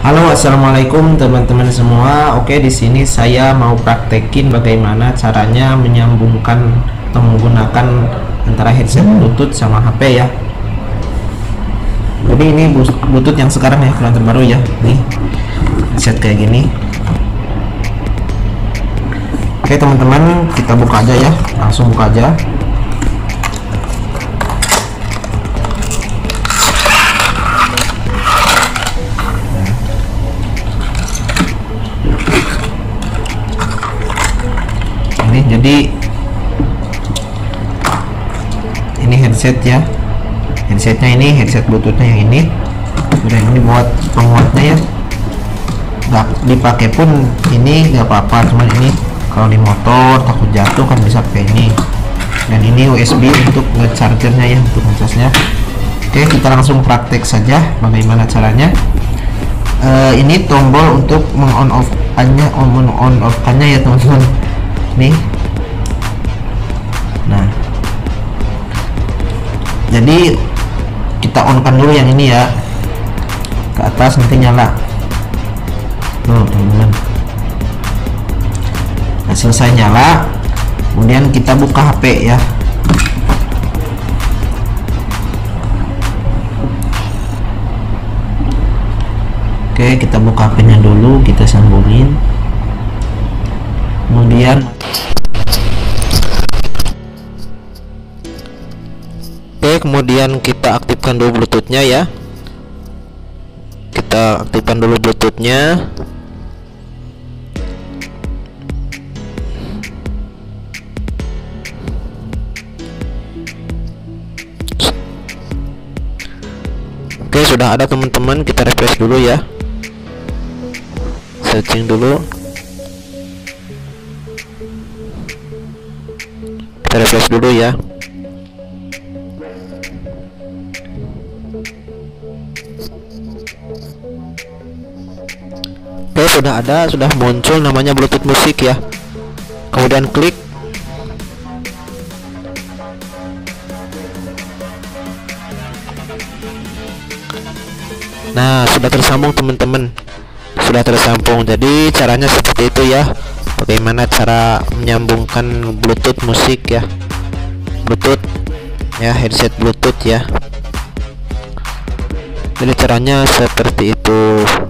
Halo, assalamualaikum teman-teman semua. Oke, di sini saya mau praktekin bagaimana caranya menyambungkan atau menggunakan antara headset Bluetooth sama HP ya. Jadi ini Bluetooth yang sekarang ya, kurang terbaru ya. Nih headset kayak gini. Oke teman-teman, kita buka aja ya, langsung buka aja. Jadi ini headset ya, headsetnya ini, headset Bluetoothnya yang ini. Udah, ini buat penguatnya ya, nggak dipakai pun ini nggak apa-apa, cuman ini kalau di motor takut jatuh kan bisa pakai ini. Dan ini USB untuk ngechargernya ya, untuk ngecasnya. Oke, kita langsung praktek saja bagaimana caranya. Ini tombol untuk on off-kannya ya teman-teman, nih. Nah, jadi kita on-kan dulu yang ini ya, ke atas nanti nyala tuh teman-teman. Nah, selesai nyala kemudian kita buka HP ya. Oke, kita buka HP-nya dulu, kita sambungin, kemudian kemudian kita aktifkan dulu Bluetoothnya ya, kita aktifkan dulu Bluetoothnya. Oke, sudah ada teman-teman, kita refresh dulu ya, searching dulu, kita refresh dulu ya. Oke, sudah ada, sudah muncul namanya Bluetooth musik ya. Kemudian klik. Nah, sudah tersambung teman-teman, sudah tersambung. Jadi caranya seperti itu ya, bagaimana cara menyambungkan Bluetooth musik ya, Bluetooth ya, headset Bluetooth ya. Jadi caranya seperti itu.